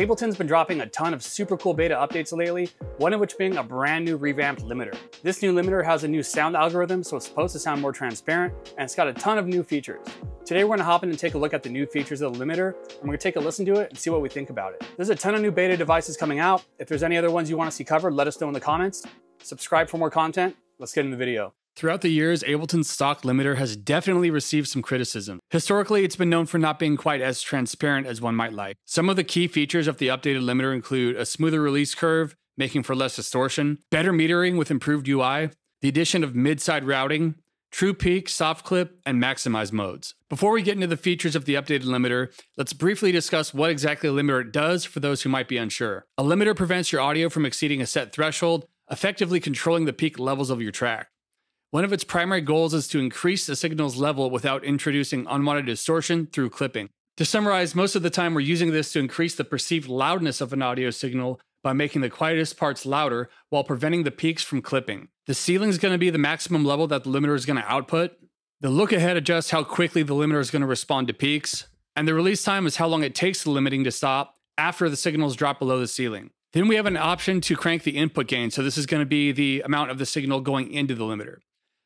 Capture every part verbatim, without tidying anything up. Ableton's been dropping a ton of super cool beta updates lately, one of which being a brand new revamped limiter. This new limiter has a new sound algorithm, so it's supposed to sound more transparent, and it's got a ton of new features. Today we're gonna hop in and take a look at the new features of the limiter, and we're gonna take a listen to it and see what we think about it. There's a ton of new beta devices coming out. If there's any other ones you wanna see covered, let us know in the comments. Subscribe for more content. Let's get into the video. Throughout the years, Ableton's stock limiter has definitely received some criticism. Historically, it's been known for not being quite as transparent as one might like. Some of the key features of the updated limiter include a smoother release curve, making for less distortion, better metering with improved U I, the addition of mid-side routing, true peak, soft clip, and maximize modes. Before we get into the features of the updated limiter, let's briefly discuss what exactly a limiter does for those who might be unsure. A limiter prevents your audio from exceeding a set threshold, effectively controlling the peak levels of your track. One of its primary goals is to increase the signal's level without introducing unwanted distortion through clipping. To summarize, most of the time we're using this to increase the perceived loudness of an audio signal by making the quietest parts louder while preventing the peaks from clipping. The ceiling is going to be the maximum level that the limiter is going to output. The look ahead adjusts how quickly the limiter is going to respond to peaks. And the release time is how long it takes the limiting to stop after the signals drop below the ceiling. Then we have an option to crank the input gain. So this is going to be the amount of the signal going into the limiter.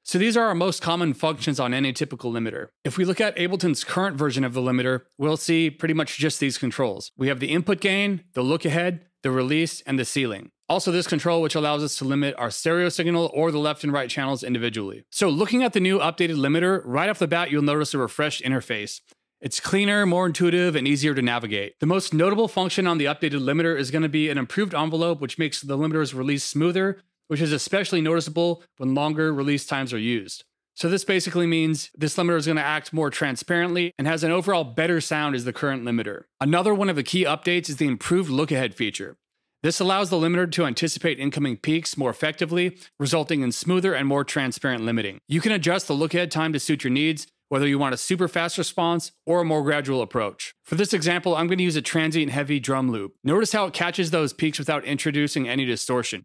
So these are our most common functions on any typical limiter. If we look at Ableton's current version of the limiter, we'll see pretty much just these controls. We have the input gain, the look ahead, the release, and the ceiling. Also this control, which allows us to limit our stereo signal or the left and right channels individually. So looking at the new updated limiter, right off the bat, you'll notice a refreshed interface. It's cleaner, more intuitive, and easier to navigate. The most notable function on the updated limiter is gonna be an improved envelope, which makes the limiter's release smoother, which is especially noticeable when longer release times are used. So this basically means this limiter is going to act more transparently and has an overall better sound as the current limiter. Another one of the key updates is the improved look ahead feature. This allows the limiter to anticipate incoming peaks more effectively, resulting in smoother and more transparent limiting. You can adjust the look ahead time to suit your needs, whether you want a super fast response or a more gradual approach. For this example, I'm going to use a transient heavy drum loop. Notice how it catches those peaks without introducing any distortion.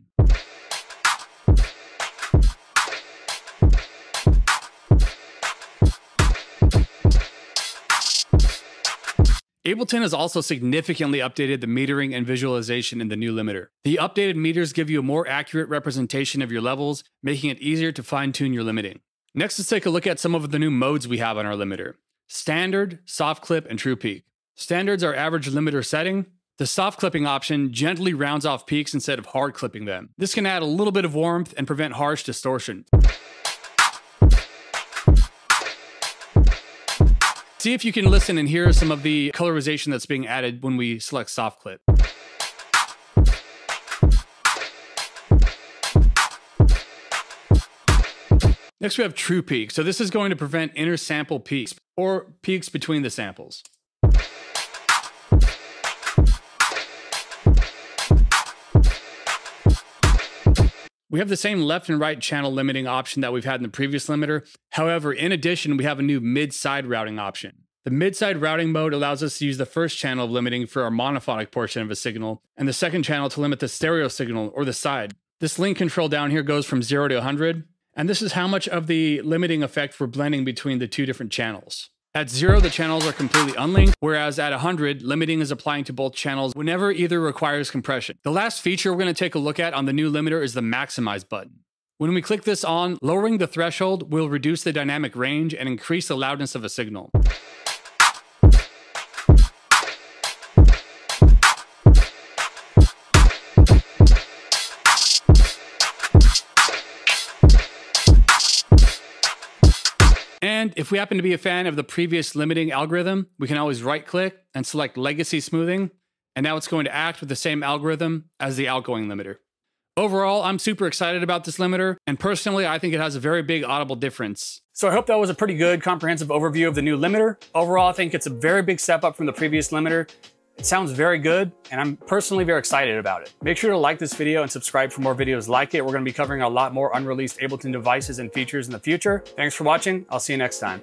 Ableton has also significantly updated the metering and visualization in the new limiter. The updated meters give you a more accurate representation of your levels, making it easier to fine-tune your limiting. Next, let's take a look at some of the new modes we have on our limiter. Standard, soft clip, and true peak. Standard's our average limiter setting. The soft clipping option gently rounds off peaks instead of hard clipping them. This can add a little bit of warmth and prevent harsh distortion. See if you can listen and hear some of the colorization that's being added when we select soft clip. Next we have true peak. So this is going to prevent inner sample peaks or peaks between the samples. We have the same left and right channel limiting option that we've had in the previous limiter. However, in addition, we have a new mid-side routing option. The mid-side routing mode allows us to use the first channel of limiting for our monophonic portion of a signal, and the second channel to limit the stereo signal or the side. This link control down here goes from zero to one hundred, and this is how much of the limiting effect we're blending between the two different channels. At zero, the channels are completely unlinked, whereas at one hundred, limiting is applying to both channels whenever either requires compression. The last feature we're going to take a look at on the new limiter is the maximize button. When we click this on, lowering the threshold will reduce the dynamic range and increase the loudness of a signal. And if we happen to be a fan of the previous limiting algorithm, we can always right-click and select Legacy Smoothing, and now it's going to act with the same algorithm as the outgoing limiter. Overall, I'm super excited about this limiter, and personally, I think it has a very big audible difference. So I hope that was a pretty good comprehensive overview of the new limiter. Overall, I think it's a very big step up from the previous limiter. It sounds very good, and I'm personally very excited about it. Make sure to like this video and subscribe for more videos like it. We're going to be covering a lot more unreleased Ableton devices and features in the future. Thanks for watching. I'll see you next time.